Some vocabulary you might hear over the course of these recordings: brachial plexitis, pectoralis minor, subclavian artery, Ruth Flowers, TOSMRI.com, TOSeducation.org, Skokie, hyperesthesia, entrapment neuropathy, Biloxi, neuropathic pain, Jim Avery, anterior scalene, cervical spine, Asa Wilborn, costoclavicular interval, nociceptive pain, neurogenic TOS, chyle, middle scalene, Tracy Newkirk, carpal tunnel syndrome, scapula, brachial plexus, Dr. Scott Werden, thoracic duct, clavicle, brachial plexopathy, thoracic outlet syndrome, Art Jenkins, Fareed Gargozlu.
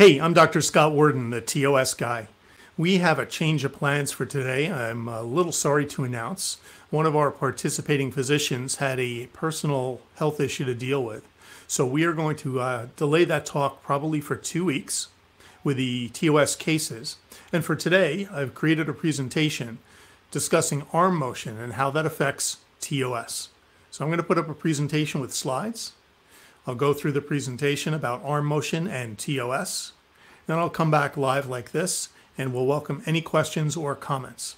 Hey, I'm Dr. Scott Werden, the TOS guy. We have a change of plans for today. I'm a little sorry to announce one of our participating physicians had a personal health issue to deal with. So we are going to delay that talk probably for 2 weeks with the TOS cases. And for today, I've created a presentation discussing arm motion and how that affects TOS. So I'm going to put up a presentation with slides. I'll go through the presentation about arm motion and TOS, then I'll come back live like this, and we'll welcome any questions or comments.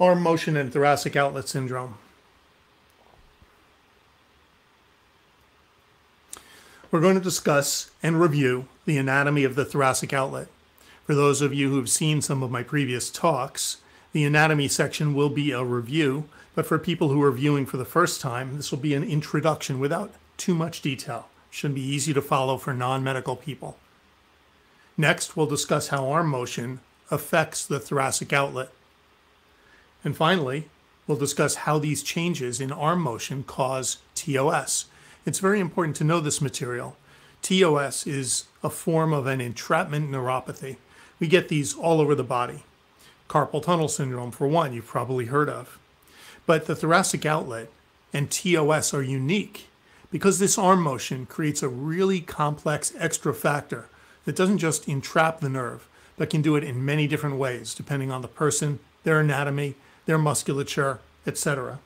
Arm motion and thoracic outlet syndrome. We're going to discuss and review the anatomy of the thoracic outlet. For those of you who've seen some of my previous talks, the anatomy section will be a review, but for people who are viewing for the first time, this will be an introduction without too much detail. Should be easy to follow for non-medical people. Next, we'll discuss how arm motion affects the thoracic outlet. And finally, we'll discuss how these changes in arm motion cause TOS. It's very important to know this material. TOS is a form of an entrapment neuropathy. We get these all over the body. Carpal tunnel syndrome, for one, you've probably heard of. But the thoracic outlet and TOS are unique because this arm motion creates a really complex extra factor that doesn't just entrap the nerve, but can do it in many different ways, depending on the person, their anatomy, their musculature, etc.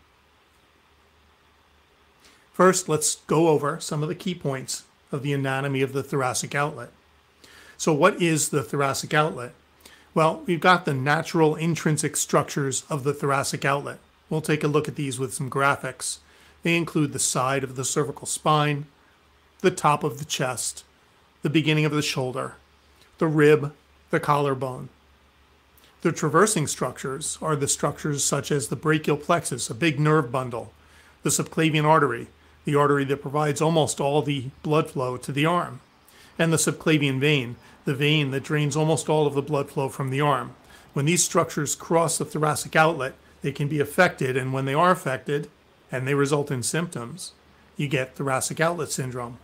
First, let's go over some of the key points of the anatomy of the thoracic outlet. So what is the thoracic outlet? Well, we've got the natural intrinsic structures of the thoracic outlet. We'll take a look at these with some graphics. They include the side of the cervical spine, the top of the chest, the beginning of the shoulder, the rib, the collarbone. The traversing structures are the structures such as the brachial plexus, a big nerve bundle, the subclavian artery, the artery that provides almost all the blood flow to the arm, and the subclavian vein, the vein that drains almost all of the blood flow from the arm. When these structures cross the thoracic outlet, they can be affected, and when they are affected, and they result in symptoms, you get thoracic outlet syndrome.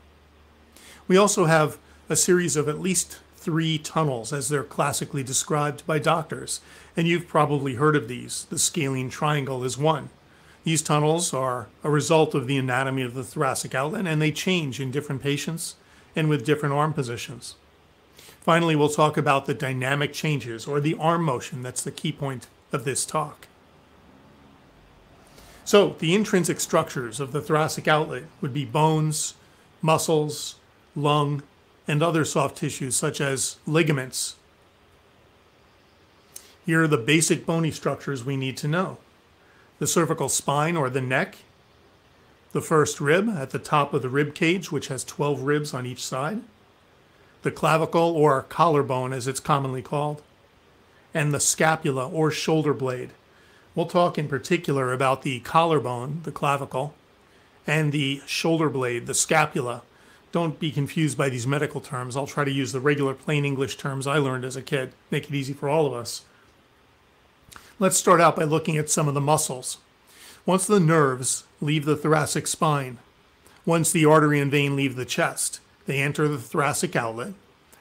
We also have a series of at least 3 tunnels, as they're classically described by doctors, and you've probably heard of these. The scalene triangle is one. These tunnels are a result of the anatomy of the thoracic outlet, and they change in different patients and with different arm positions. Finally, we'll talk about the dynamic changes, or the arm motion. That's the key point of this talk. So the intrinsic structures of the thoracic outlet would be bones, muscles, lung, and other soft tissues such as ligaments. Here are the basic bony structures we need to know. The cervical spine, or the neck, the first rib at the top of the rib cage, which has 12 ribs on each side, the clavicle, or collarbone as it's commonly called, and the scapula, or shoulder blade. We'll talk in particular about the collarbone, the clavicle, and the shoulder blade, the scapula. Don't be confused by these medical terms. I'll try to use the regular plain English terms I learned as a kid, make it easy for all of us. Let's start out by looking at some of the muscles. Once the nerves leave the thoracic spine, once the artery and vein leave the chest, they enter the thoracic outlet,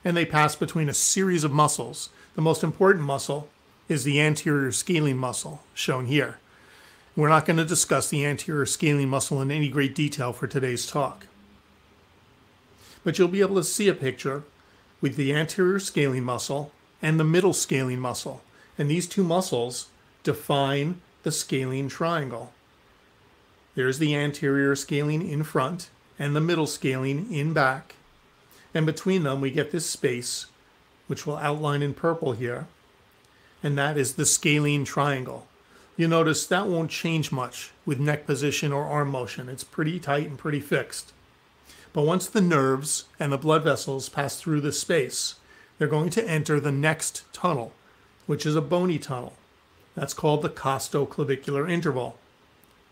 and they pass between a series of muscles. The most important muscle is the anterior scalene muscle, shown here. We're not going to discuss the anterior scalene muscle in any great detail for today's talk. But you'll be able to see a picture with the anterior scalene muscle and the middle scalene muscle. And these two muscles define the scalene triangle. There's the anterior scalene in front and the middle scalene in back. And between them, we get this space, which we'll outline in purple here. And that is the scalene triangle. You'll notice that won't change much with neck position or arm motion. It's pretty tight and pretty fixed. But once the nerves and the blood vessels pass through this space, they're going to enter the next tunnel, which is a bony tunnel. That's called the costoclavicular interval.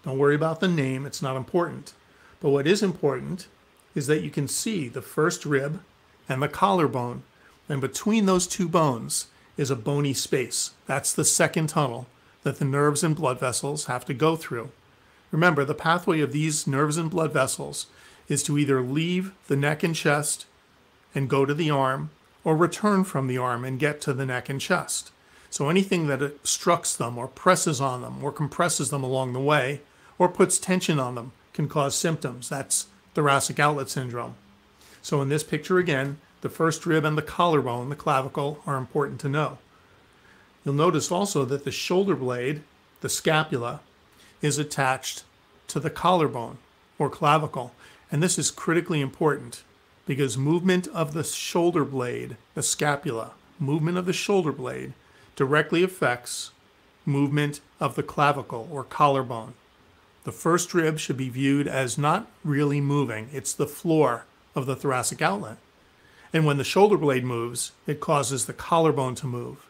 Don't worry about the name, it's not important. But what is important is that you can see the first rib and the collarbone, and between those two bones is a bony space. That's the second tunnel, that the nerves and blood vessels have to go through. Remember, the pathway of these nerves and blood vessels is to either leave the neck and chest and go to the arm, or return from the arm and get to the neck and chest. So anything that obstructs them or presses on them or compresses them along the way or puts tension on them can cause symptoms. That's thoracic outlet syndrome. So in this picture again, the first rib and the collarbone, the clavicle, are important to know. You'll notice also that the shoulder blade, the scapula, is attached to the collarbone or clavicle. And this is critically important because movement of the shoulder blade, the scapula, movement of the shoulder blade directly affects movement of the clavicle or collarbone. The first rib should be viewed as not really moving. It's the floor of the thoracic outlet. And when the shoulder blade moves, it causes the collarbone to move.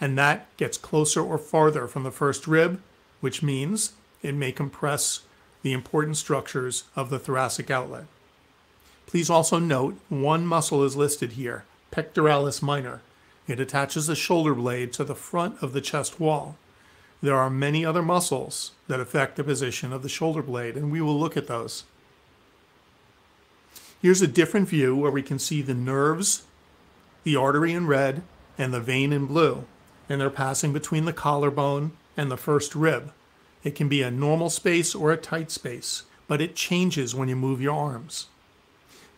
And that gets closer or farther from the first rib, which means it may compress the important structures of the thoracic outlet. Please also note one muscle is listed here, pectoralis minor. It attaches the shoulder blade to the front of the chest wall. There are many other muscles that affect the position of the shoulder blade, and we will look at those. Here's a different view where we can see the nerves, the artery in red, and the vein in blue, and they're passing between the collarbone and the first rib. It can be a normal space or a tight space, but it changes when you move your arms.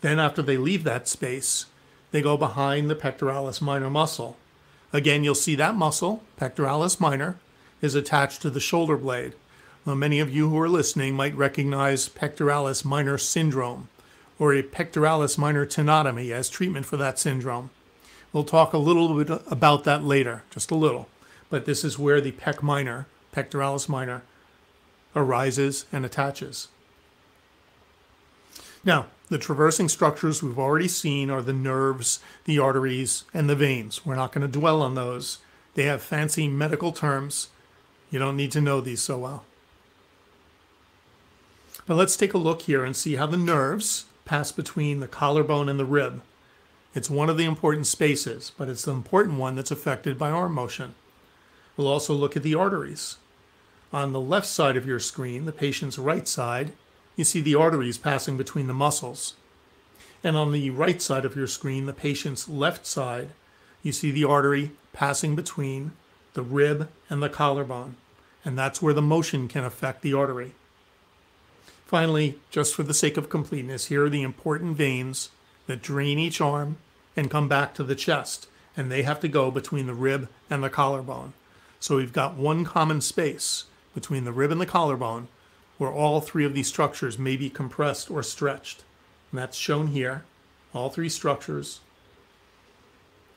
Then after they leave that space, they go behind the pectoralis minor muscle. Again, you'll see that muscle, pectoralis minor, is attached to the shoulder blade. Now, many of you who are listening might recognize pectoralis minor syndrome or a pectoralis minor tenotomy as treatment for that syndrome. We'll talk a little bit about that later, just a little, but this is where the pec minor, pectoralis minor, arises and attaches. Now, the traversing structures we've already seen are the nerves, the arteries, and the veins. We're not going to dwell on those. They have fancy medical terms. You don't need to know these so well. But let's take a look here and see how the nerves pass between the collarbone and the rib. It's one of the important spaces, but it's the important one that's affected by arm motion. We'll also look at the arteries. On the left side of your screen, the patient's right side, you see the arteries passing between the muscles. And on the right side of your screen, the patient's left side, you see the artery passing between the rib and the collarbone. And that's where the motion can affect the artery. Finally, just for the sake of completeness, here are the important veins that drain each arm and come back to the chest. And they have to go between the rib and the collarbone. So we've got one common space between the rib and the collarbone where all three of these structures may be compressed or stretched. And that's shown here, all three structures.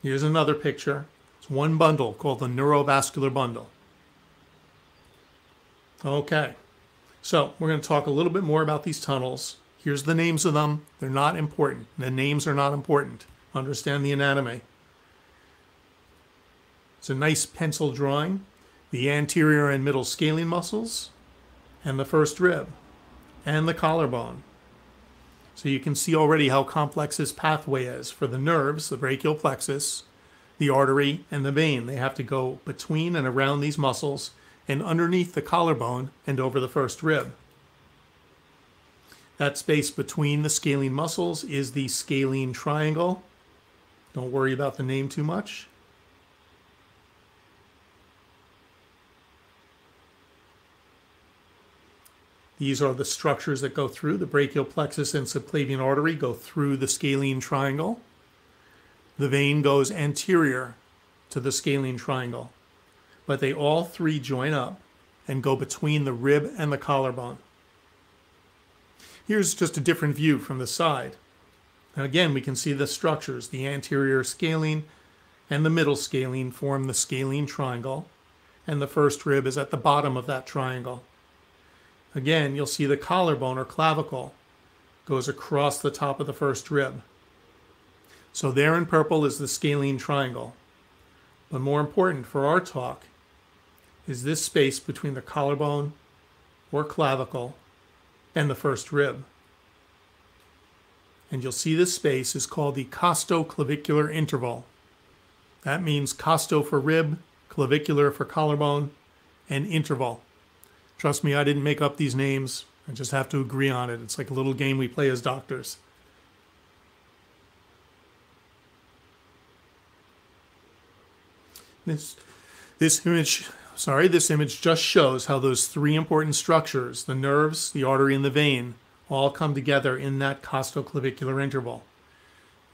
Here's another picture. It's one bundle called the neurovascular bundle. Okay, so we're going to talk a little bit more about these tunnels. Here's the names of them. They're not important. The names are not important. Understand the anatomy. It's a nice pencil drawing. The anterior and middle scalene muscles, and the first rib, and the collarbone. So you can see already how complex this pathway is for the nerves, the brachial plexus, the artery, and the vein. They have to go between and around these muscles and underneath the collarbone and over the first rib. That space between the scalene muscles is the scalene triangle. Don't worry about the name too much. These are the structures that go through. The brachial plexus and subclavian artery go through the scalene triangle. The vein goes anterior to the scalene triangle. But they all three join up and go between the rib and the collarbone. Here's just a different view from the side. And again, we can see the structures. The anterior scalene and the middle scalene form the scalene triangle. And the first rib is at the bottom of that triangle. Again, you'll see the collarbone or clavicle goes across the top of the first rib. So there in purple is the scalene triangle. But more important for our talk is this space between the collarbone or clavicle and the first rib. And you'll see this space is called the costoclavicular interval. That means costo for rib, clavicular for collarbone, and interval. Trust me, I didn't make up these names. I just have to agree on it. It's like a little game we play as doctors. This image just shows how those three important structures, the nerves, the artery, and the vein, all come together in that costoclavicular interval.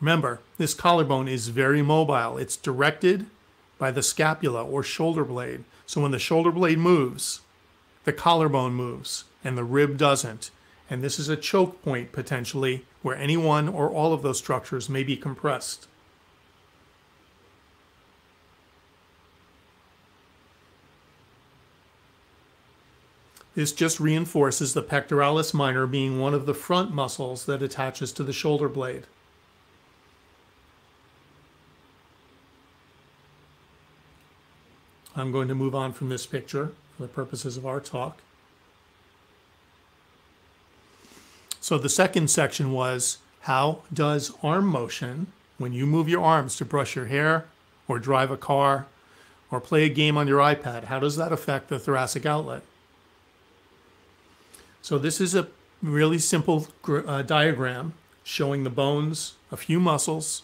Remember, this collarbone is very mobile. It's directed by the scapula or shoulder blade. So when the shoulder blade moves, the collarbone moves and the rib doesn't. And this is a choke point potentially where any one or all of those structures may be compressed. This just reinforces the pectoralis minor being one of the front muscles that attaches to the shoulder blade. I'm going to move on from this picture for the purposes of our talk. So the second section was, how does arm motion, when you move your arms to brush your hair or drive a car or play a game on your iPad, how does that affect the thoracic outlet? So this is a really simple diagram showing the bones, a few muscles,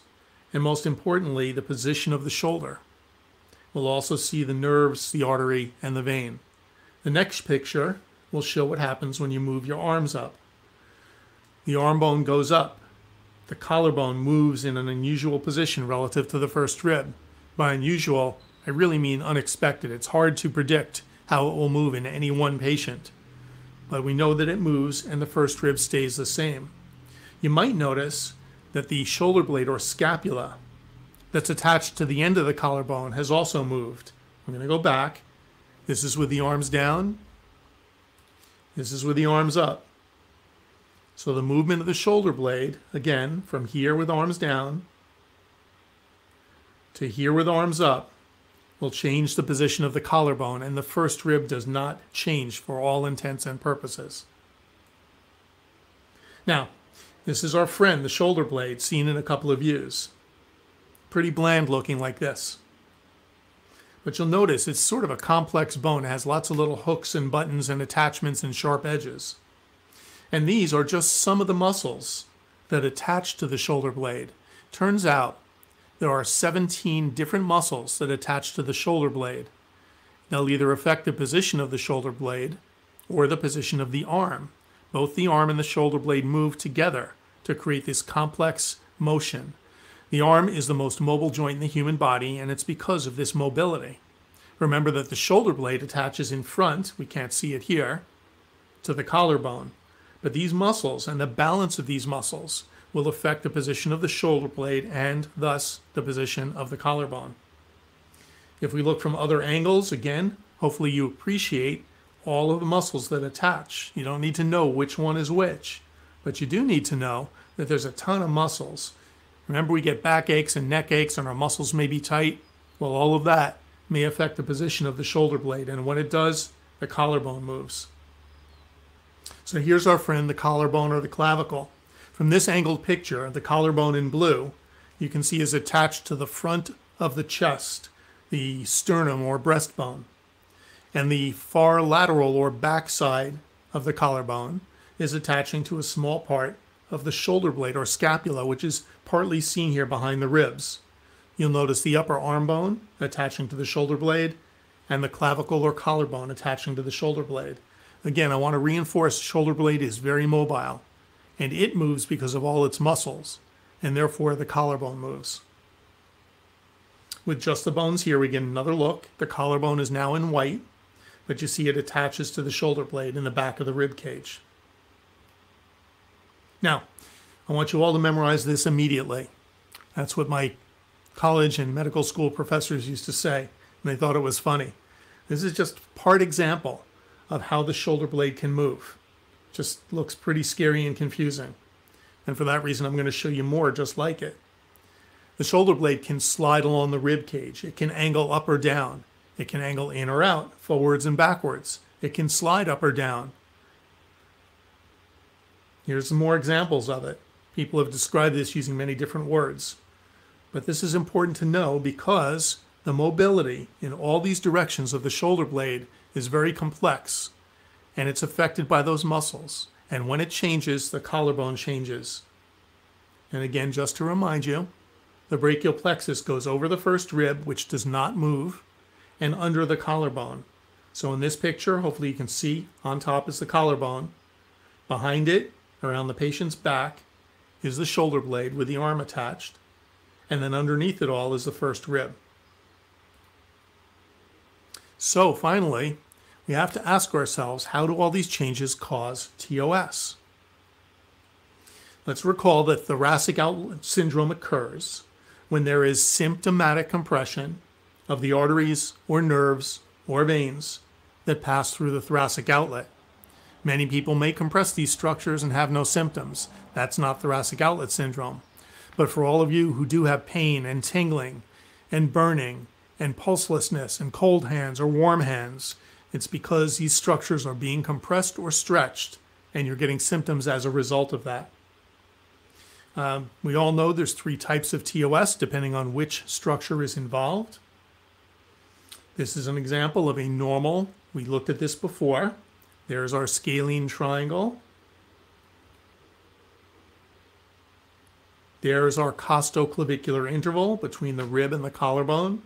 and most importantly, the position of the shoulder. We'll also see the nerves, the artery, and the vein. The next picture will show what happens when you move your arms up. The arm bone goes up. The collarbone moves in an unusual position relative to the first rib. By unusual, I really mean unexpected. It's hard to predict how it will move in any one patient. But we know that it moves and the first rib stays the same. You might notice that the shoulder blade or scapula that's attached to the end of the collarbone has also moved. I'm going to go back. This is with the arms down. This is with the arms up. So the movement of the shoulder blade, again, from here with arms down to here with arms up, will change the position of the collarbone, and the first rib does not change for all intents and purposes. Now, this is our friend, the shoulder blade, seen in a couple of views. Pretty bland looking like this. But you'll notice it's sort of a complex bone. It has lots of little hooks and buttons and attachments and sharp edges. And these are just some of the muscles that attach to the shoulder blade. Turns out there are 17 different muscles that attach to the shoulder blade. They'll either affect the position of the shoulder blade or the position of the arm. Both the arm and the shoulder blade move together to create this complex motion. The arm is the most mobile joint in the human body, and it's because of this mobility. Remember that the shoulder blade attaches in front, we can't see it here, to the collarbone. But these muscles and the balance of these muscles will affect the position of the shoulder blade and thus the position of the collarbone. If we look from other angles, again, hopefully you appreciate all of the muscles that attach. You don't need to know which one is which, but you do need to know that there's a ton of muscles. Remember, we get back aches and neck aches and our muscles may be tight. Well, all of that may affect the position of the shoulder blade, and when it does, the collarbone moves. So here's our friend, the collarbone or the clavicle. From this angled picture, the collarbone in blue, you can see is attached to the front of the chest, the sternum or breastbone. And the far lateral or backside of the collarbone is attaching to a small part of the shoulder blade or scapula, which is partly seen here behind the ribs. You'll notice the upper arm bone attaching to the shoulder blade and the clavicle or collarbone attaching to the shoulder blade. Again, I want to reinforce the shoulder blade is very mobile, and it moves because of all its muscles, and therefore the collarbone moves. With just the bones here, we get another look. The collarbone is now in white, but you see it attaches to the shoulder blade in the back of the rib cage. Now, I want you all to memorize this immediately. That's what my college and medical school professors used to say, and they thought it was funny. This is just part example of how the shoulder blade can move. Just looks pretty scary and confusing. And for that reason, I'm going to show you more just like it. The shoulder blade can slide along the rib cage. It can angle up or down. It can angle in or out, forwards and backwards. It can slide up or down. Here's some more examples of it. People have described this using many different words. But this is important to know because The mobility in all these directions of the shoulder blade is very complex, and it's affected by those muscles. And when it changes, the collarbone changes. And again, just to remind you, the brachial plexus goes over the first rib, which does not move, and under the collarbone. So in this picture, hopefully you can see, on top is the collarbone. Behind it, around the patient's back, is the shoulder blade with the arm attached. And then underneath it all is the first rib. So finally, we have to ask ourselves, how do all these changes cause TOS? Let's recall that thoracic outlet syndrome occurs when there is symptomatic compression of the arteries or nerves or veins that pass through the thoracic outlet. Many people may compress these structures and have no symptoms. That's not thoracic outlet syndrome. But for all of you who do have pain and tingling and burning and pulselessness and cold hands or warm hands, it's because these structures are being compressed or stretched, and you're getting symptoms as a result of that. We all know there's 3 types of TOS, depending on which structure is involved. This is an example of a normal. We looked at this before. There's our scalene triangle. There's our costoclavicular interval between the rib and the collarbone.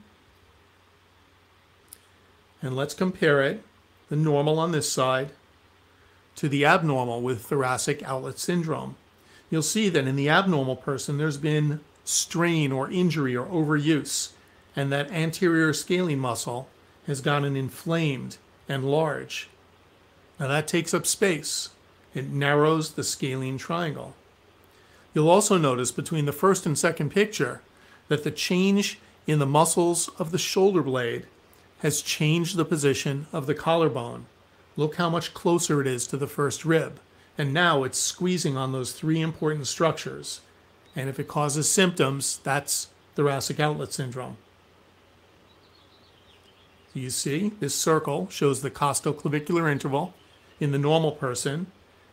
And let's compare it, the normal on this side, to the abnormal with thoracic outlet syndrome. You'll see that in the abnormal person, there's been strain or injury or overuse, and that anterior scalene muscle has gotten inflamed and large. Now that takes up space. It narrows the scalene triangle. You'll also notice between the first and second picture that the change in the muscles of the shoulder blade has changed the position of the collarbone. Look how much closer it is to the first rib. And now it's squeezing on those 3 important structures. And if it causes symptoms, that's thoracic outlet syndrome. You see, this circle shows the costoclavicular interval in the normal person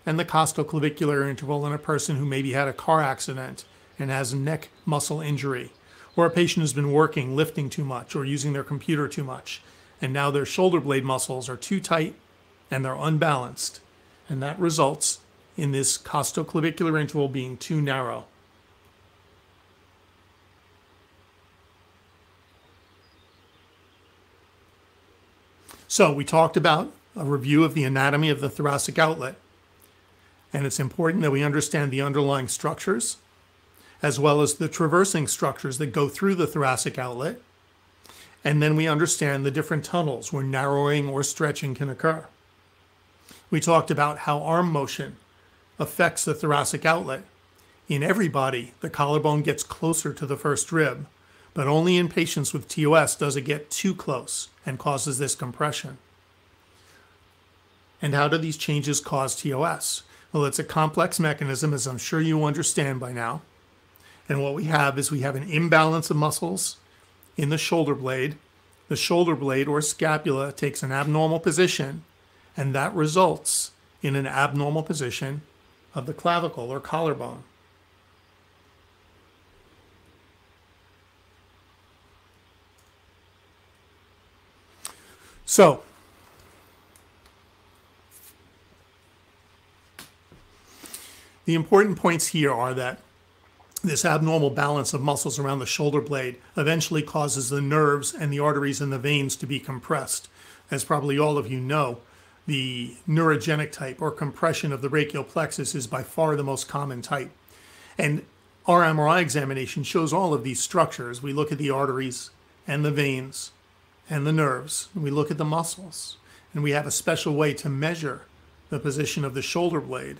and the costoclavicular interval in a person who maybe had a car accident and has neck muscle injury, or a patient who's been working, lifting too much, or using their computer too much, and now their shoulder blade muscles are too tight and they're unbalanced. And that results in this costoclavicular interval being too narrow. So we talked about a review of the anatomy of the thoracic outlet. And it's important that we understand the underlying structures, as well as the traversing structures that go through the thoracic outlet. And then we understand the different tunnels where narrowing or stretching can occur. We talked about how arm motion affects the thoracic outlet. In everybody, the collarbone gets closer to the first rib, but only in patients with TOS does it get too close and causes this compression. And how do these changes cause TOS? Well, it's a complex mechanism, as I'm sure you understand by now. And what we have is we have an imbalance of muscles in the shoulder blade. The shoulder blade or scapula takes an abnormal position, and that results in an abnormal position of the clavicle or collarbone. So, the important points here are that this abnormal balance of muscles around the shoulder blade eventually causes the nerves and the arteries and the veins to be compressed. As probably all of you know, the neurogenic type or compression of the brachial plexus is by far the most common type. And our MRI examination shows all of these structures. We look at the arteries and the veins and the nerves, and we look at the muscles. And we have a special way to measure the position of the shoulder blade.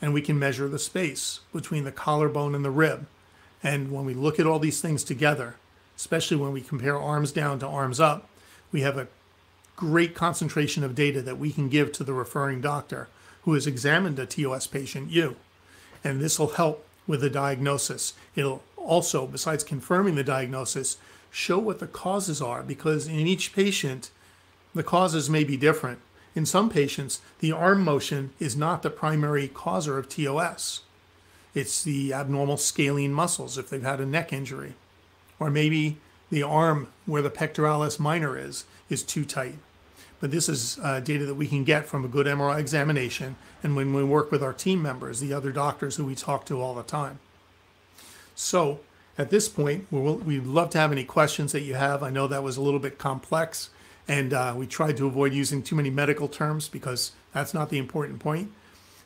And we can measure the space between the collarbone and the rib. And when we look at all these things together, especially when we compare arms down to arms up, we have a great concentration of data that we can give to the referring doctor who has examined a TOS patient, you. And this will help with the diagnosis. It'll also, besides confirming the diagnosis, show what the causes are, because in each patient, the causes may be different. In some patients, the arm motion is not the primary causer of TOS. It's the abnormal scalene muscles if they've had a neck injury. Or maybe The arm where the pectoralis minor is too tight. But this is data that we can get from a good MRI examination and when we work with our team members, the other doctors who we talk to all the time. So at this point, we'd love to have any questions that you have. I know that was a little bit complex, and we tried to avoid using too many medical terms because that's not the important point.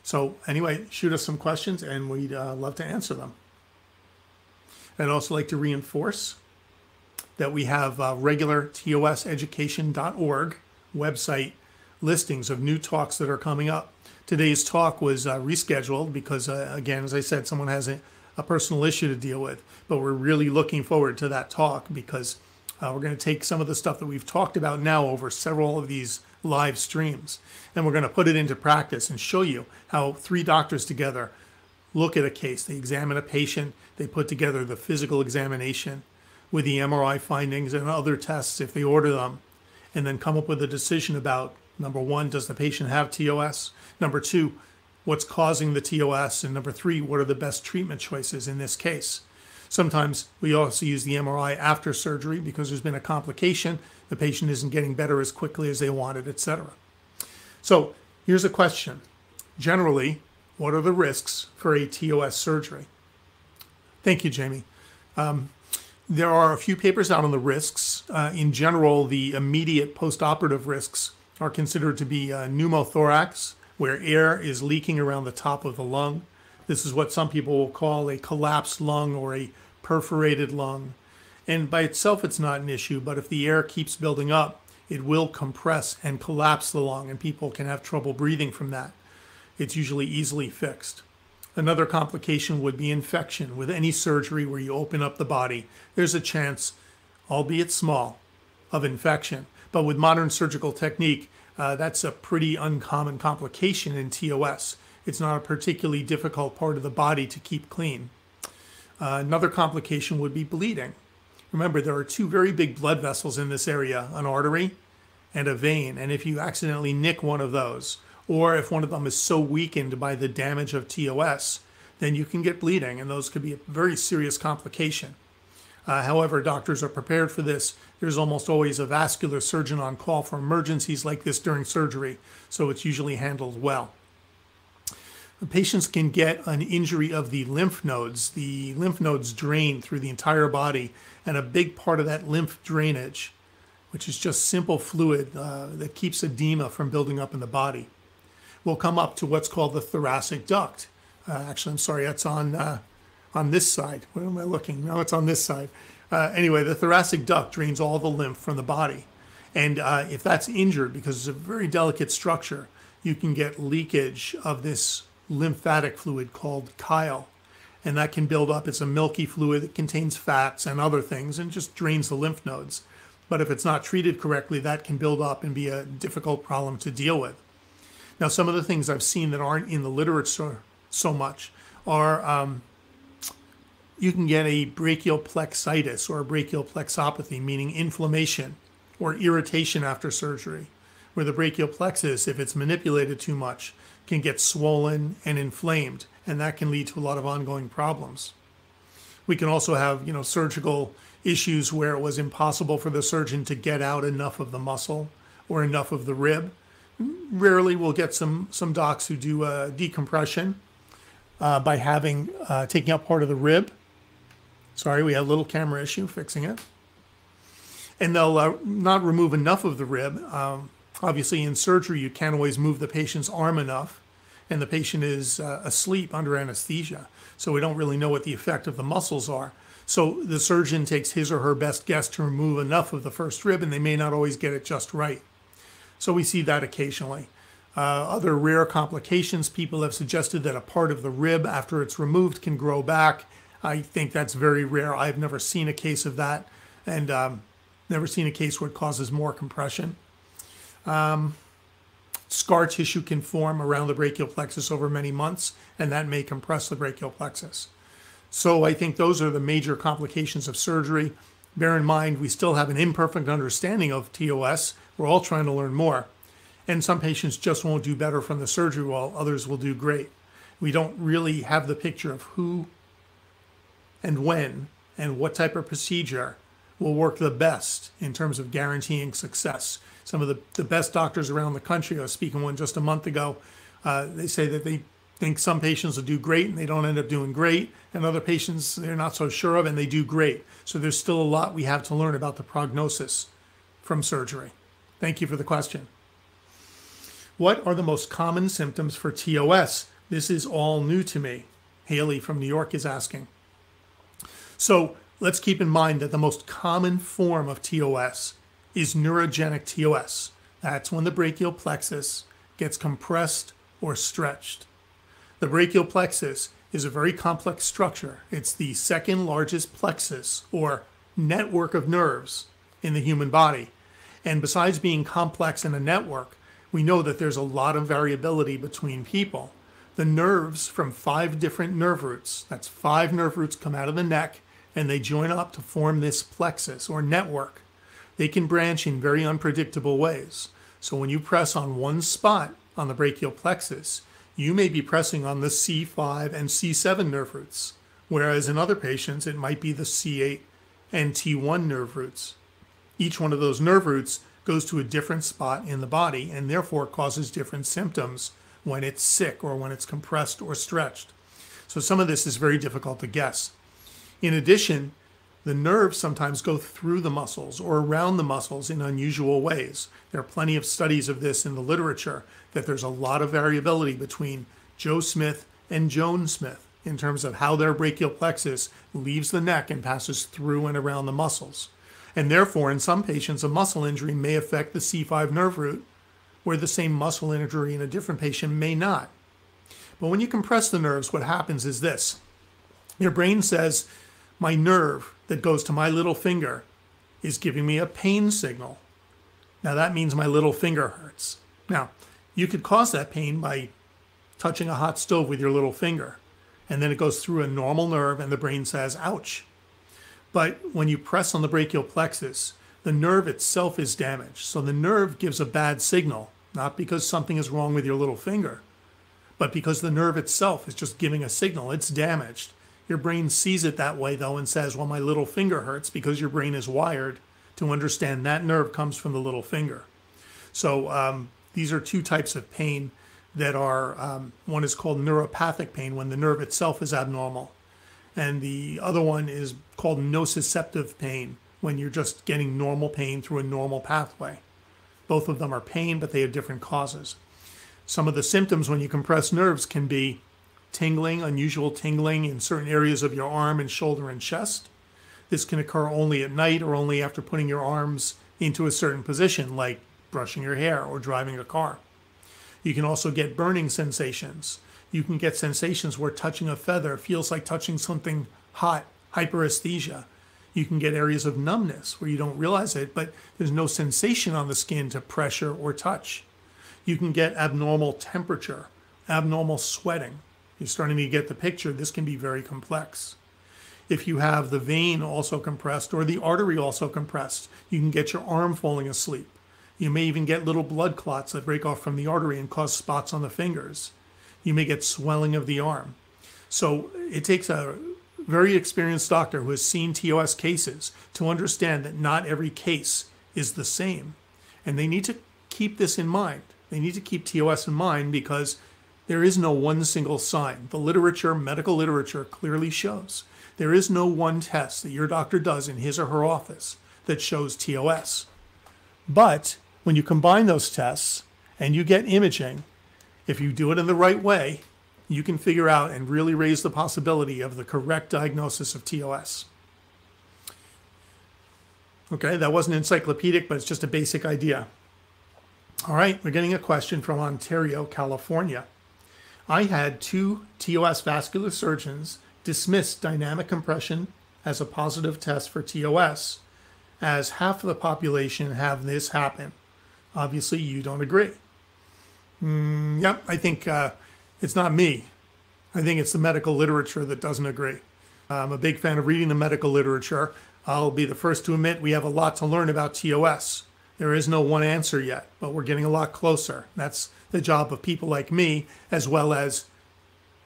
So anyway, shoot us some questions and we'd love to answer them. I'd also like to reinforce that we have regular TOSeducation.org website listings of new talks that are coming up. Today's talk was rescheduled because, again, as I said, someone has a personal issue to deal with, but we're really looking forward to that talk because we're going to take some of the stuff that we've talked about now over several of these live streams, and we're going to put it into practice and show you how three doctors together look at a case. They examine a patient, they put together the physical examination with the MRI findings and other tests if they order them, and then come up with a decision about, number one, does the patient have TOS? Number two, what's causing the TOS? And number three, what are the best treatment choices in this case? Sometimes we also use the MRI after surgery because there's been a complication, the patient isn't getting better as quickly as they wanted, etc. So here's a question. Generally, what are the risks for a TOS surgery? Thank you, Jamie. There are a few papers out on the risks. In general, the immediate postoperative risks are considered to be pneumothorax, where air is leaking around the top of the lung. This is what some people will call a collapsed lung or a perforated lung. And by itself, it's not an issue, but if the air keeps building up, it will compress and collapse the lung, and people can have trouble breathing from that. It's usually easily fixed. Another complication would be infection. With any surgery where you open up the body, there's a chance, albeit small, of infection. But with modern surgical technique, that's a pretty uncommon complication in TOS. It's not a particularly difficult part of the body to keep clean. Another complication would be bleeding. Remember, there are two very big blood vessels in this area, an artery and a vein. And if you accidentally nick one of those, or if one of them is so weakened by the damage of TOS, then you can get bleeding, and those could be a very serious complication. However, doctors are prepared for this. There's almost always a vascular surgeon on call for emergencies like this during surgery, so it's usually handled well. Patients can get an injury of the lymph nodes. The lymph nodes drain through the entire body, and a big part of that lymph drainage, which is just simple fluid that keeps edema from building up in the body, will come up to what's called the thoracic duct. Actually, I'm sorry, that's on this side. Where am I looking? No, it's on this side. Anyway, the thoracic duct drains all the lymph from the body. And if that's injured, because it's a very delicate structure, you can get leakage of this lymphatic fluid called chyle. And that can build up. It's a milky fluid that contains fats and other things and just drains the lymph nodes. But if it's not treated correctly, that can build up and be a difficult problem to deal with. Now, some of the things I've seen that aren't in the literature so much are you can get a brachial plexitis or a brachial plexopathy, meaning inflammation or irritation after surgery, where the brachial plexus, if it's manipulated too much, can get swollen and inflamed, and that can lead to a lot of ongoing problems. We can also have, you know, surgical issues where it was impossible for the surgeon to get out enough of the muscle or enough of the rib. Rarely we'll get some docs who do decompression by taking out part of the rib. Sorry, we had a little camera issue, fixing it. And they'll not remove enough of the rib. Obviously, in surgery, you can't always move the patient's arm enough, and the patient is asleep under anesthesia. So we don't really know what the effect of the muscles are. So the surgeon takes his or her best guess to remove enough of the first rib, and they may not always get it just right. So we see that occasionally. Other rare complications, people have suggested that a part of the rib after it's removed can grow back. I think that's very rare. I've never seen a case of that, and never seen a case where it causes more compression. Scar tissue can form around the brachial plexus over many months, and that may compress the brachial plexus. So I think those are the major complications of surgery. Bear in mind, we still have an imperfect understanding of TOS. We're all trying to learn more. And some patients just won't do better from the surgery while others will do great. We don't really have the picture of who and when and what type of procedure will work the best in terms of guaranteeing success. Some of the best doctors around the country, I was speaking one just a month ago, they say that they think some patients will do great and they don't end up doing great, and other patients they're not so sure of and they do great. So there's still a lot we have to learn about the prognosis from surgery. Thank you for the question. What are the most common symptoms for TOS? This is all new to me. Haley from New York is asking. So let's keep in mind that the most common form of TOS is neurogenic TOS. That's when the brachial plexus gets compressed or stretched. The brachial plexus is a very complex structure. It's the second largest plexus or network of nerves in the human body. And besides being complex in a network, we know that there's a lot of variability between people. The nerves from 5 different nerve roots, that's 5 nerve roots come out of the neck, and they join up to form this plexus or network. They can branch in very unpredictable ways. So when you press on one spot on the brachial plexus, you may be pressing on the C5 and C7 nerve roots, whereas in other patients, it might be the C8 and T1 nerve roots. Each one of those nerve roots goes to a different spot in the body and therefore causes different symptoms when it's sick or when it's compressed or stretched. So some of this is very difficult to guess. In addition, the nerves sometimes go through the muscles or around the muscles in unusual ways. There are plenty of studies of this in the literature, that there's a lot of variability between Joe Smith and Joan Smith in terms of how their brachial plexus leaves the neck and passes through and around the muscles. And therefore, in some patients, a muscle injury may affect the C5 nerve root, where the same muscle injury in a different patient may not. But when you compress the nerves, what happens is this. Your brain says, my nerve that goes to my little finger is giving me a pain signal. Now that means my little finger hurts. Now, you could cause that pain by touching a hot stove with your little finger, and then it goes through a normal nerve and the brain says, ouch. But when you press on the brachial plexus, the nerve itself is damaged. So the nerve gives a bad signal, not because something is wrong with your little finger, but because the nerve itself is just giving a signal. It's damaged. Your brain sees it that way, though, and says, well, my little finger hurts, because your brain is wired to understand that nerve comes from the little finger. So these are 2 types of pain that are, one is called neuropathic pain, when the nerve itself is abnormal. And the other one is called nociceptive pain, when you're just getting normal pain through a normal pathway. Both of them are pain, but they have different causes. Some of the symptoms when you compress nerves can be tingling, unusual tingling in certain areas of your arm and shoulder and chest. This can occur only at night or only after putting your arms into a certain position, like brushing your hair or driving a car. You can also get burning sensations. You can get sensations where touching a feather feels like touching something hot, hyperesthesia. You can get areas of numbness where you don't realize it, but there's no sensation on the skin to pressure or touch. You can get abnormal temperature, abnormal sweating. You're starting to get the picture. This can be very complex. If you have the vein also compressed or the artery also compressed, you can get your arm falling asleep. You may even get little blood clots that break off from the artery and cause spots on the fingers. You may get swelling of the arm. So it takes a very experienced doctor who has seen TOS cases to understand that not every case is the same. And they need to keep this in mind. They need to keep TOS in mind, because there is no one single sign. The literature, medical literature, clearly shows there is no one test that your doctor does in his or her office that shows TOS. But when you combine those tests and you get imaging, if you do it in the right way, you can figure out and really raise the possibility of the correct diagnosis of TOS. Okay, that wasn't encyclopedic, but it's just a basic idea. All right, we're getting a question from Ontario, California. I had 2 TOS vascular surgeons dismiss dynamic compression as a positive test for TOS, as half of the population have this happen. Obviously, you don't agree. Yep, I think... it's not me. I think it's the medical literature that doesn't agree. I'm a big fan of reading the medical literature. I'll be the first to admit we have a lot to learn about TOS. There is no one answer yet, but we're getting a lot closer. That's the job of people like me, as well as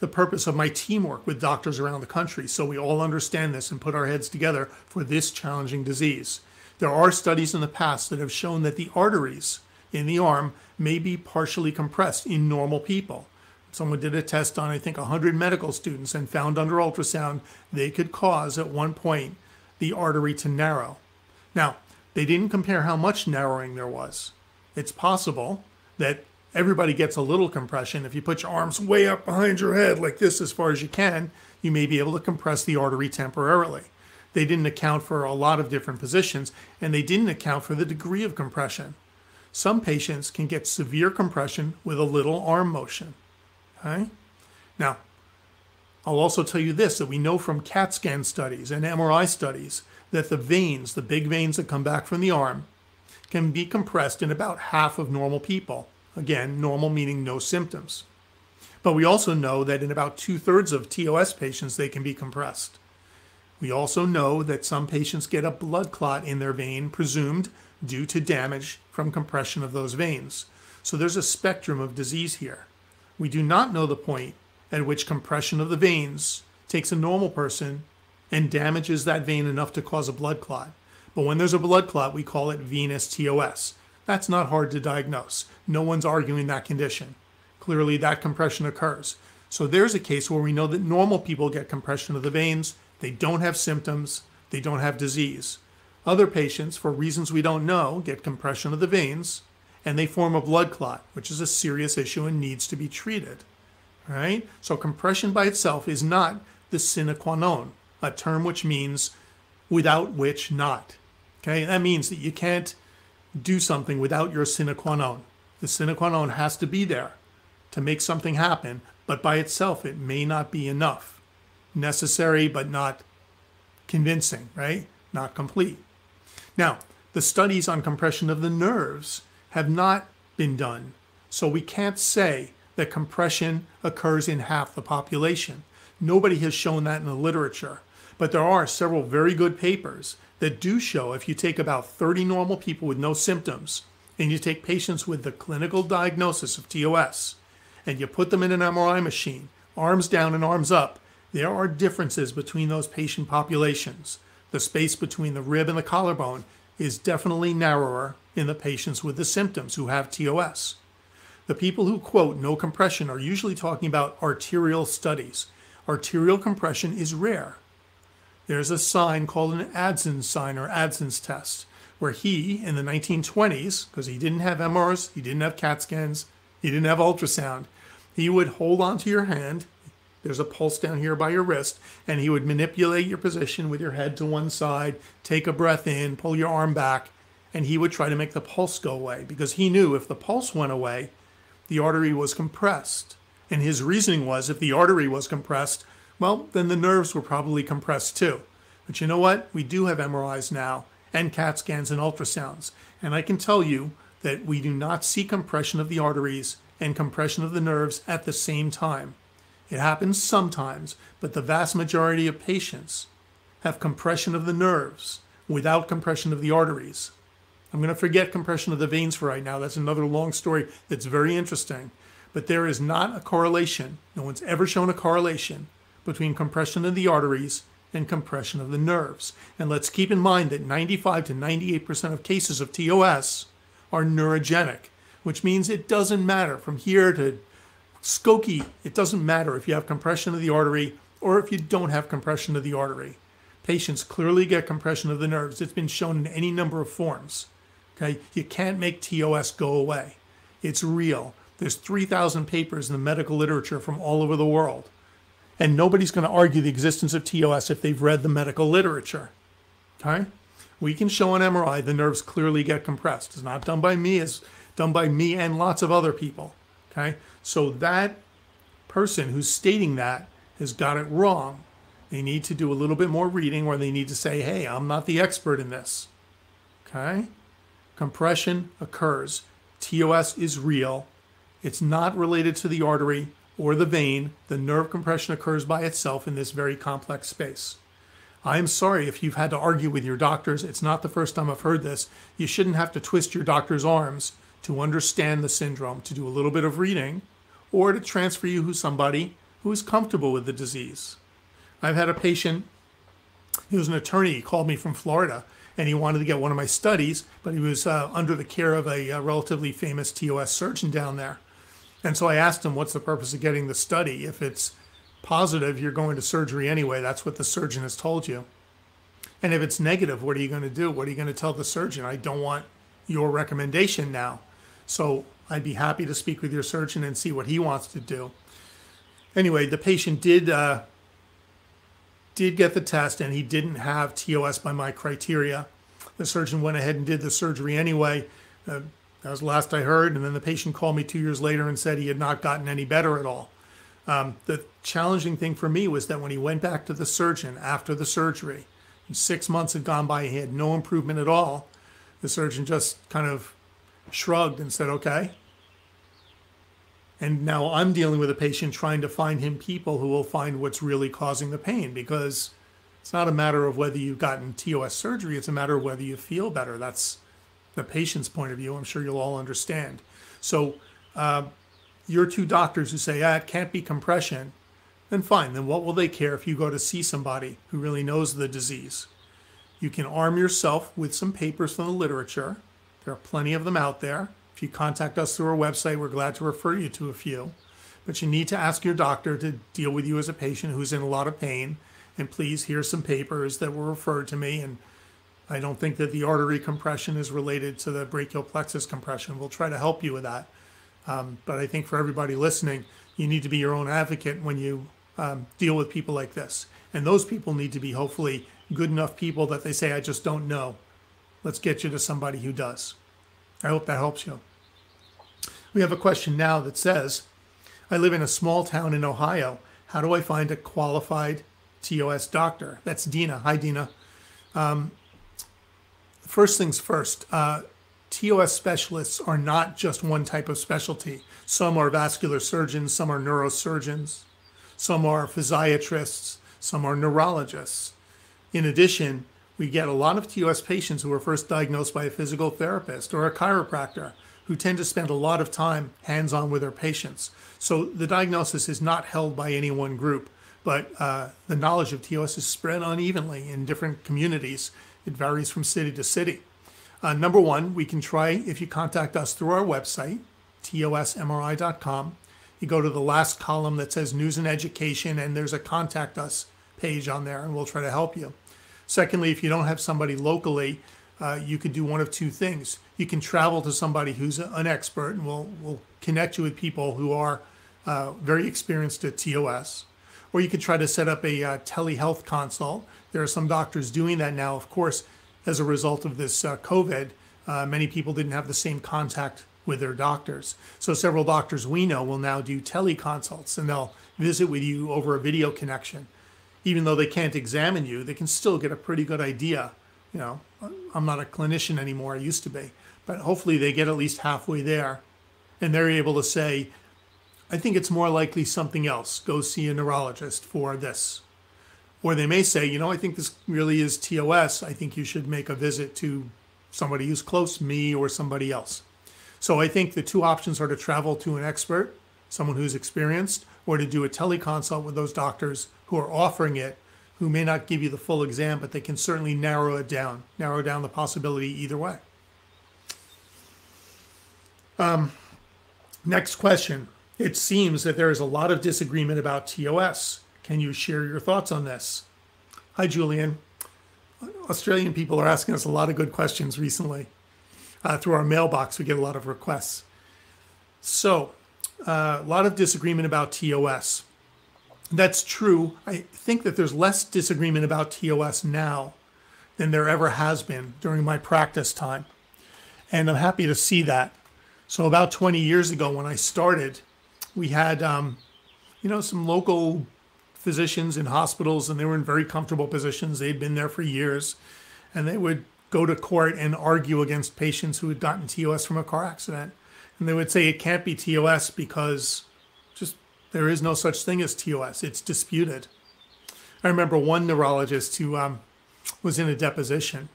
the the purpose of my teamwork with doctors around the country so we all understand this and put our heads together for this challenging disease. There are studies in the past that have shown that the arteries in the arm may be partially compressed in normal people. Someone did a test on, I think, 100 medical students and found under ultrasound they could cause, at one point, the artery to narrow. Now, they didn't compare how much narrowing there was. It's possible that everybody gets a little compression. If you put your arms way up behind your head like this as far as you can, you may be able to compress the artery temporarily. They didn't account for a lot of different positions, and they didn't account for the degree of compression. Some patients can get severe compression with a little arm motion. Okay? Now, I'll also tell you this, that we know from CAT scan studies and MRI studies that the veins, the big veins that come back from the arm, can be compressed in about half of normal people. Again, normal meaning no symptoms. But we also know that in about 2/3 of TOS patients, they can be compressed. We also know that some patients get a blood clot in their vein, presumed due to damage from compression of those veins. So there's a spectrum of disease here. We do not know the point at which compression of the veins takes a normal person and damages that vein enough to cause a blood clot. But when there's a blood clot, we call it venous TOS. That's not hard to diagnose. No one's arguing that condition. Clearly, that compression occurs. So there's a case where we know that normal people get compression of the veins. They don't have symptoms. They don't have disease. Other patients, for reasons we don't know, get compression of the veins, and they form a blood clot, which is a serious issue and needs to be treated. All right? So compression by itself is not the sine qua non, a term which means without which not. Okay? That means that you can't do something without your sine qua non. The sine qua non has to be there to make something happen, but by itself it may not be enough. Necessary, but not convincing, right? Not complete. Now, the studies on compression of the nerves have not been done, so we can't say that compression occurs in half the population. Nobody has shown that in the literature, but there are several very good papers that do show if you take about 30 normal people with no symptoms and you take patients with the clinical diagnosis of TOS and you put them in an MRI machine, arms down and arms up, there are differences between those patient populations. The space between the rib and the collarbone is definitely narrower in the patients with the symptoms who have TOS. The people who quote no compression are usually talking about arterial studies. Arterial compression is rare. There's a sign called an Adson sign or Adson's test, where he, in the 1920s, because he didn't have MRs, he didn't have CAT scans, he didn't have ultrasound, he would hold onto your hand, there's a pulse down here by your wrist, and he would manipulate your position with your head to one side, take a breath in, pull your arm back, and he would try to make the pulse go away, because he knew if the pulse went away, the artery was compressed. And his reasoning was, if the artery was compressed, well, then the nerves were probably compressed too. But you know what? We do have MRIs now, and CAT scans and ultrasounds. And I can tell you that we do not see compression of the arteries and compression of the nerves at the same time. It happens sometimes, but the vast majority of patients have compression of the nerves without compression of the arteries. I'm going to forget compression of the veins for right now. That's another long story that's very interesting. But there is not a correlation, no one's ever shown a correlation, between compression of the arteries and compression of the nerves. And let's keep in mind that 95 to 98% of cases of TOS are neurogenic, which means it doesn't matter from here to Skokie, it doesn't matter if you have compression of the artery or if you don't have compression of the artery. Patients clearly get compression of the nerves. It's been shown in any number of forms. Okay? You can't make TOS go away. It's real. There's 3,000 papers in the medical literature from all over the world. And nobody's going to argue the existence of TOS if they've read the medical literature. Okay? We can show on MRI the nerves clearly get compressed. It's not done by me. It's done by me and lots of other people. Okay? So that person who's stating that has got it wrong. They need to do a little bit more reading, or they need to say, hey, I'm not the expert in this. Okay? Compression occurs. TOS is real. It's not related to the artery or the vein. The nerve compression occurs by itself in this very complex space. I'm sorry if you've had to argue with your doctors. It's not the first time I've heard this. You shouldn't have to twist your doctor's arms to understand the syndrome, to do a little bit of reading, or to transfer you to somebody who's comfortable with the disease. I've had a patient, he was an attorney, he called me from Florida, and he wanted to get one of my studies, but he was under the care of a relatively famous TOS surgeon down there. And so I asked him, what's the purpose of getting the study? If it's positive, you're going to surgery anyway. That's what the surgeon has told you. And if it's negative, what are you going to do? What are you going to tell the surgeon? I don't want your recommendation now. So I'd be happy to speak with your surgeon and see what he wants to do. Anyway, the patient did get the test, and he didn't have TOS by my criteria. The surgeon went ahead and did the surgery anyway. That was the last I heard. And then the patient called me 2 years later and said he had not gotten any better at all. The challenging thing for me was that when he went back to the surgeon after the surgery, 6 months had gone by, he had no improvement at all. The surgeon just kind of shrugged and said, okay. And now I'm dealing with a patient trying to find him people who will find what's really causing the pain, because it's not a matter of whether you've gotten TOS surgery, it's a matter of whether you feel better. That's the patient's point of view. I'm sure you'll all understand. So your two doctors who say, ah, it can't be compression, then fine. Then what will they care if you go to see somebody who really knows the disease? You can arm yourself with some papers from the literature. There are plenty of them out there. If you contact us through our website, we're glad to refer you to a few. But you need to ask your doctor to deal with you as a patient who's in a lot of pain. And please, here's some papers that were referred to me. And I don't think that the artery compression is related to the brachial plexus compression. We'll try to help you with that. But I think for everybody listening, you need to be your own advocate when you deal with people like this. And those people need to be hopefully good enough people that they say, I just don't know. Let's get you to somebody who does. I hope that helps you. We have a question now that says, I live in a small town in Ohio. How do I find a qualified TOS doctor? That's Dina. Hi, Dina. First things first, TOS specialists are not just one type of specialty. Some are vascular surgeons, some are neurosurgeons, some are physiatrists, some are neurologists. In addition, we get a lot of TOS patients who are first diagnosed by a physical therapist or a chiropractor, who tend to spend a lot of time hands-on with their patients. So the diagnosis is not held by any one group, but the knowledge of TOS is spread unevenly in different communities. It varies from city to city. Number one, we can try, if you contact us through our website, TOSMRI.com, you go to the last column that says News and Education, and there's a Contact Us page on there, and we'll try to help you. Secondly, if you don't have somebody locally, you could do one of two things. You can travel to somebody who's an expert, and we'll connect you with people who are very experienced at TOS. Or you could try to set up a telehealth consult. There are some doctors doing that now. Of course, as a result of this COVID, many people didn't have the same contact with their doctors. So several doctors we know will now do teleconsults, and they'll visit with you over a video connection. Even though they can't examine you, they can still get a pretty good idea. You know, I'm not a clinician anymore, I used to be, but hopefully they get at least halfway there, and they're able to say, I think it's more likely something else. Go see a neurologist for this. Or they may say, you know, I think this really is TOS. I think you should make a visit to somebody who's close, me or somebody else. So I think the two options are to travel to an expert, someone who's experienced, or to do a teleconsult with those doctors who are offering it, who may not give you the full exam, but they can certainly narrow down the possibility either way. Next question. It seems that there is a lot of disagreement about TOS. Can you share your thoughts on this? Hi, Julian. Australian people are asking us a lot of good questions recently. Through our mailbox, we get a lot of requests. So, a lot of disagreement about TOS. That's true. I think that there's less disagreement about TOS now than there ever has been during my practice time. And I'm happy to see that. So about 20 years ago when I started, we had, you know, some local physicians in hospitals, and they were in very comfortable positions. They'd been there for years, and they would go to court and argue against patients who had gotten TOS from a car accident. And they would say it can't be TOS because just there is no such thing as TOS. It's disputed. I remember one neurologist who was in a deposition.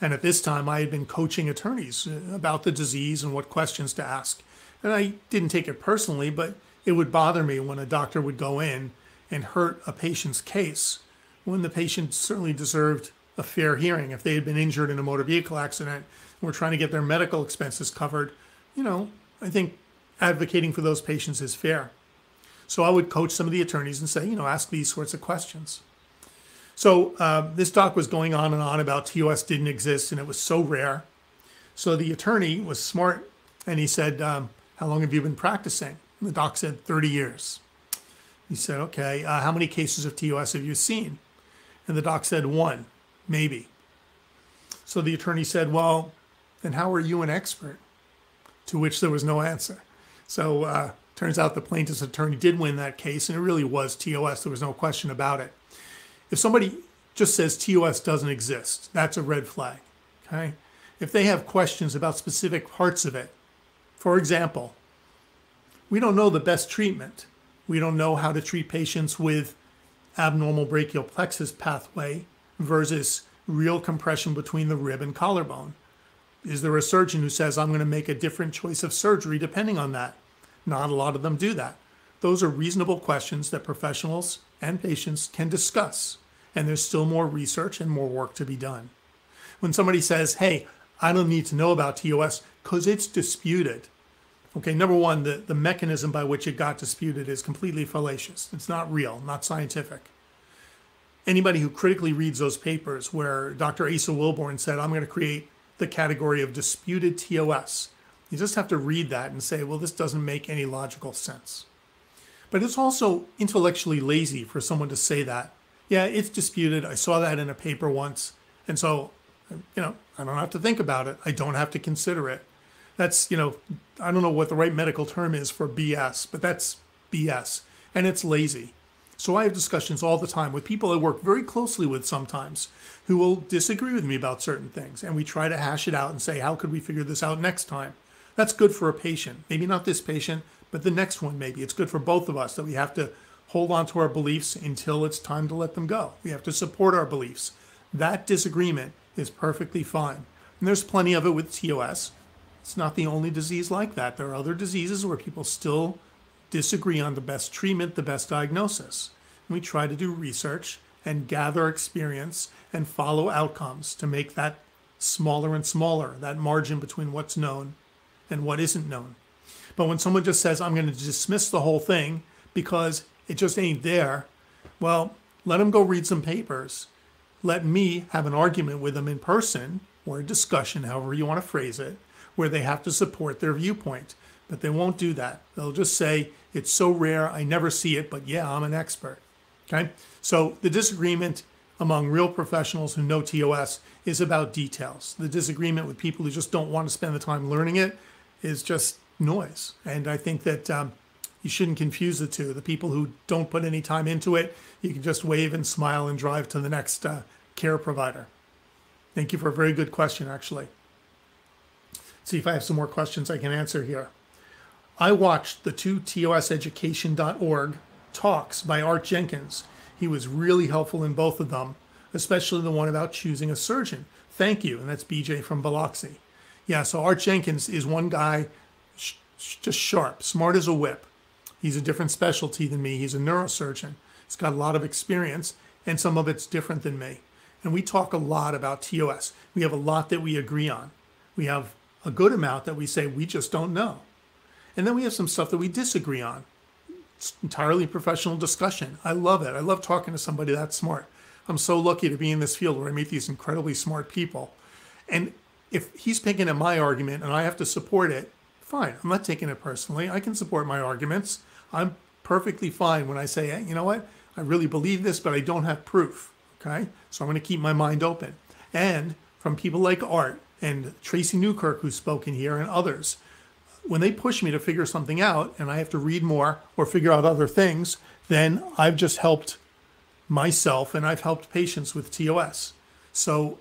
And at this time, I had been coaching attorneys about the disease and what questions to ask. And I didn't take it personally, but It would bother me when a doctor would go in and hurt a patient's case when the patient certainly deserved a fair hearing. If they had been injured in a motor vehicle accident, we're trying to get their medical expenses covered, you know, I think advocating for those patients is fair. So I would coach some of the attorneys and say, you know, ask these sorts of questions. So this doc was going on and on about TOS didn't exist and it was so rare. So the attorney was smart and he said, how long have you been practicing? And the doc said, 30 years. He said, okay, how many cases of TOS have you seen? And the doc said, one, maybe. So the attorney said, well, then how are you an expert? To which there was no answer. So turns out the plaintiff's attorney did win that case, and it really was TOS. There was no question about it. If somebody just says TOS doesn't exist, that's a red flag, okay? If they have questions about specific parts of it, for example, we don't know the best treatment. We don't know how to treat patients with abnormal brachial plexus pathway versus real compression between the rib and collarbone. Is there a surgeon who says, I'm going to make a different choice of surgery depending on that? Not a lot of them do that. Those are reasonable questions that professionals and patients can discuss. And there's still more research and more work to be done. When somebody says, hey, I don't need to know about TOS because it's disputed. Okay, number one, the mechanism by which it got disputed is completely fallacious. It's not real, not scientific. Anybody who critically reads those papers where Dr. Asa Wilborn said, I'm going to create the category of disputed TOS. You just have to read that and say, well, this doesn't make any logical sense. But it's also intellectually lazy for someone to say that. Yeah, it's disputed. I saw that in a paper once. And so, you know, I don't have to think about it. I don't have to consider it. That's, you know, I don't know what the right medical term is for BS, but that's BS. And it's lazy. So I have discussions all the time with people I work very closely with sometimes who will disagree with me about certain things. And we try to hash it out and say, how could we figure this out next time? That's good for a patient. Maybe not this patient, but the next one maybe. It's good for both of us that we have to hold on to our beliefs until it's time to let them go. We have to support our beliefs. That disagreement is perfectly fine. And there's plenty of it with TOS. It's not the only disease like that. There are other diseases where people still disagree on the best treatment, the best diagnosis. And we try to do research and gather experience and follow outcomes to make that smaller and smaller, that margin between what's known and what isn't known. But when someone just says, I'm going to dismiss the whole thing because it just ain't there, well, let them go read some papers. Let me have an argument with them in person or a discussion, however you want to phrase it, where they have to support their viewpoint. But they won't do that. They'll just say, it's so rare, I never see it, but yeah, I'm an expert. Okay? So the disagreement among real professionals who know TOS is about details. The disagreement with people who just don't want to spend the time learning it is just noise. And I think that you shouldn't confuse the two. The people who don't put any time into it, you can just wave and smile and drive to the next care provider. Thank you for a very good question, actually. Let's see if I have some more questions I can answer here. I watched the two TOSeducation.org talks by Art Jenkins. He was really helpful in both of them, especially the one about choosing a surgeon. Thank you. And that's BJ from Biloxi. Yeah, so Art Jenkins is one guy, just sharp, smart as a whip. He's a different specialty than me. He's a neurosurgeon. He's got a lot of experience, and some of it's different than me. And we talk a lot about TOS. We have a lot that we agree on. We have a good amount that we say we just don't know. And then we have some stuff that we disagree on. It's entirely professional discussion. I love it. I love talking to somebody that smart. I'm so lucky to be in this field where I meet these incredibly smart people. And if he's picking at my argument and I have to support it, fine. I'm not taking it personally. I can support my arguments. I'm perfectly fine when I say, hey, you know what? I really believe this, but I don't have proof. Okay? So I'm going to keep my mind open. And from people like Art and Tracy Newkirk, who's spoken here, and others, when they push me to figure something out and I have to read more or figure out other things, then I've just helped myself and I've helped patients with TOS. So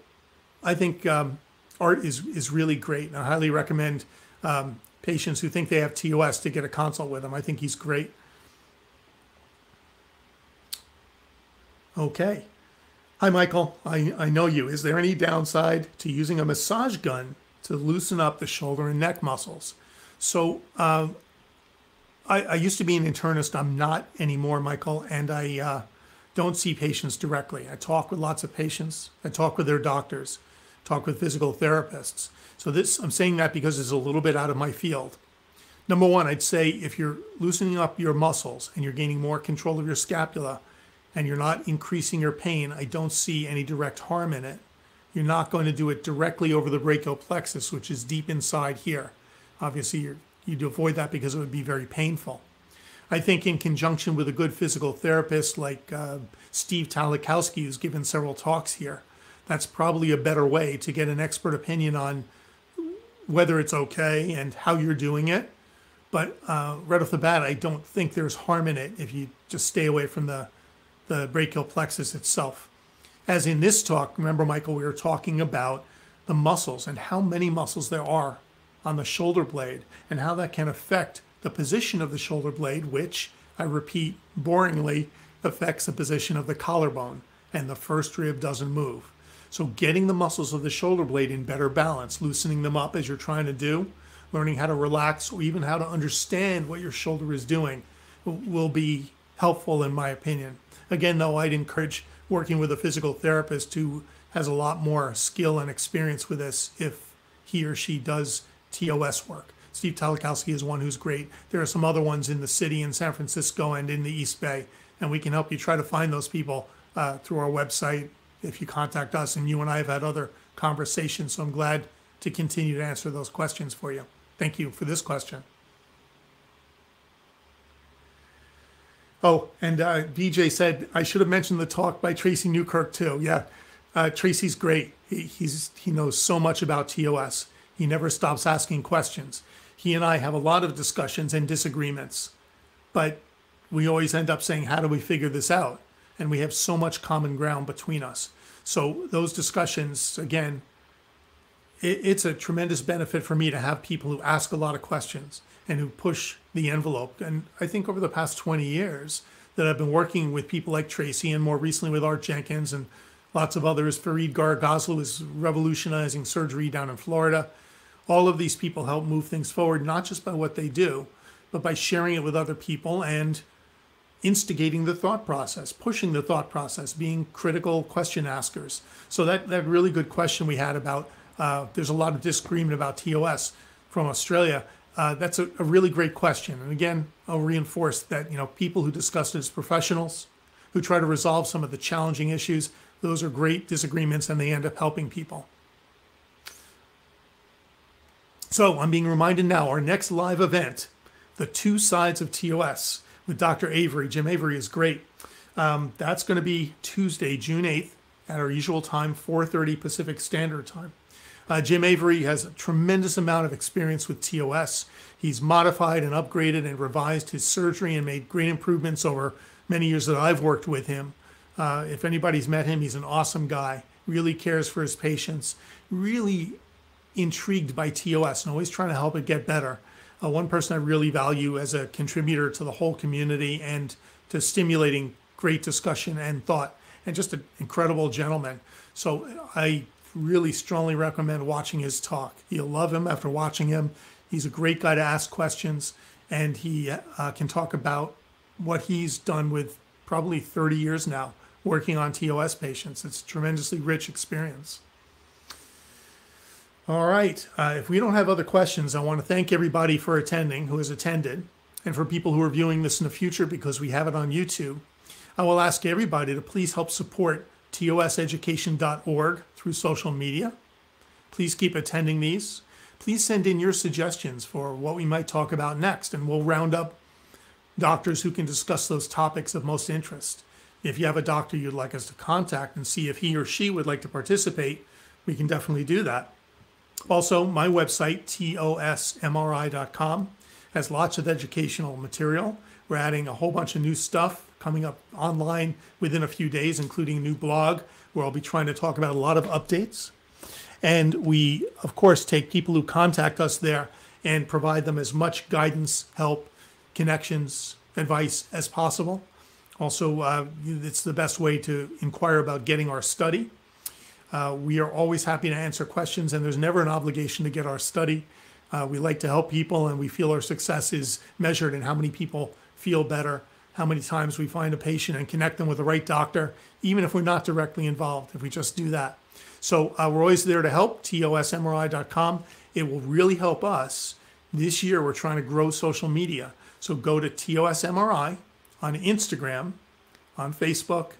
I think Art is really great. And I highly recommend patients who think they have TOS to get a consult with him. I think he's great. Okay. Hi, Michael. I know you. Is there any downside to using a massage gun to loosen up the shoulder and neck muscles? So I used to be an internist. I'm not anymore, Michael, and I don't see patients directly. I talk with lots of patients. I talk with their doctors, talk with physical therapists. So this, I'm saying that because it's a little bit out of my field. Number one, I'd say if you're loosening up your muscles and you're gaining more control of your scapula and you're not increasing your pain, I don't see any direct harm in it. You're not going to do it directly over the brachial plexus, which is deep inside here. Obviously, you'd avoid that because it would be very painful. I think in conjunction with a good physical therapist like Steve Talikowski, who's given several talks here, that's probably a better way to get an expert opinion on whether it's okay and how you're doing it. But right off the bat, I don't think there's harm in it if you just stay away from the brachial plexus itself. As in this talk, remember, Michael, we were talking about the muscles and how many muscles there are on the shoulder blade and how that can affect the position of the shoulder blade, which, I repeat, boringly affects the position of the collarbone, and the first rib doesn't move. So getting the muscles of the shoulder blade in better balance, loosening them up as you're trying to do, learning how to relax, or even how to understand what your shoulder is doing will be helpful in my opinion. Again, though, I'd encourage working with a physical therapist who has a lot more skill and experience with this if he or she does TOS work. Steve Talikowski is one who's great. There are some other ones in the city, in San Francisco and in the East Bay, and we can help you try to find those people through our website if you contact us. And you and I have had other conversations, so I'm glad to continue to answer those questions for you. Thank you for this question. Oh, and BJ said, I should have mentioned the talk by Tracy Newkirk too. Yeah, Tracy's great. He knows so much about TOS. He never stops asking questions. He and I have a lot of discussions and disagreements, but we always end up saying, how do we figure this out? And we have so much common ground between us. So those discussions, again, it's a tremendous benefit for me to have people who ask a lot of questions and who push the envelope. And I think over the past 20 years that I've been working with people like Tracy, and more recently with Art Jenkins and lots of others. Fareed Gargozlu is revolutionizing surgery down in Florida. All of these people help move things forward, not just by what they do, but by sharing it with other people and instigating the thought process, pushing the thought process, being critical question askers. So that really good question we had about there's a lot of disagreement about TOS from Australia. That's a really great question. And again, I'll reinforce that, you know, people who discuss it as professionals, who try to resolve some of the challenging issues, those are great disagreements and they end up helping people. So I'm being reminded now, our next live event, The Two Sides of TOS with Dr. Avery. Jim Avery is great. That's going to be Tuesday, June 8th at our usual time, 4:30 Pacific Standard Time. Jim Avery has a tremendous amount of experience with TOS. He's modified and upgraded and revised his surgery and made great improvements over many years that I've worked with him. If anybody's met him, he's an awesome guy, really cares for his patients, really intrigued by TOS and always trying to help it get better. One person I really value as a contributor to the whole community and to stimulating great discussion and thought, and just an incredible gentleman. So I really strongly recommend watching his talk. You'll love him after watching him. He's a great guy to ask questions, and he can talk about what he's done with probably 30 years now working on TOS patients. It's a tremendously rich experience. All right, if we don't have other questions, I want to thank everybody for attending, who has attended, and for people who are viewing this in the future because we have it on YouTube. I will ask everybody to please help support TOSeducation.org through social media. Please keep attending these. Please send in your suggestions for what we might talk about next, and we'll round up doctors who can discuss those topics of most interest. If you have a doctor you'd like us to contact and see if he or she would like to participate, we can definitely do that. Also, my website, TOSMRI.com, has lots of educational material. We're adding a whole bunch of new stuff coming up online within a few days, including a new blog where I'll be trying to talk about a lot of updates. And we, of course, take people who contact us there and provide them as much guidance, help, connections, advice as possible. Also, it's the best way to inquire about getting our study. We are always happy to answer questions, and there's never an obligation to get our study. We like to help people, and we feel our success is measured in how many people feel better, how many times we find a patient and connect them with the right doctor, even if we're not directly involved, if we just do that. So we're always there to help, TOSMRI.com. It will really help us. This year, we're trying to grow social media. So go to TOSMRI on Instagram, on Facebook,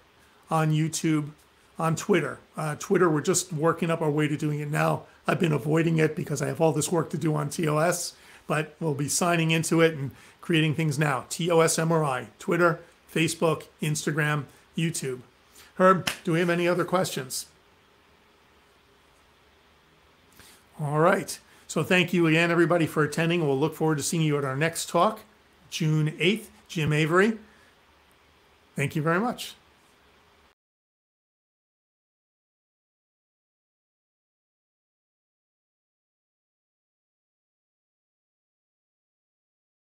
on YouTube, on Twitter. Twitter, we're just working up our way to doing it now. I've been avoiding it because I have all this work to do on TOS, but we'll be signing into it and creating things now. TOSMRI, Twitter, Facebook, Instagram, YouTube. Herb, do we have any other questions? All right. So thank you again, everybody, for attending. We'll look forward to seeing you at our next talk, June 8th. Jim Avery. Thank you very much.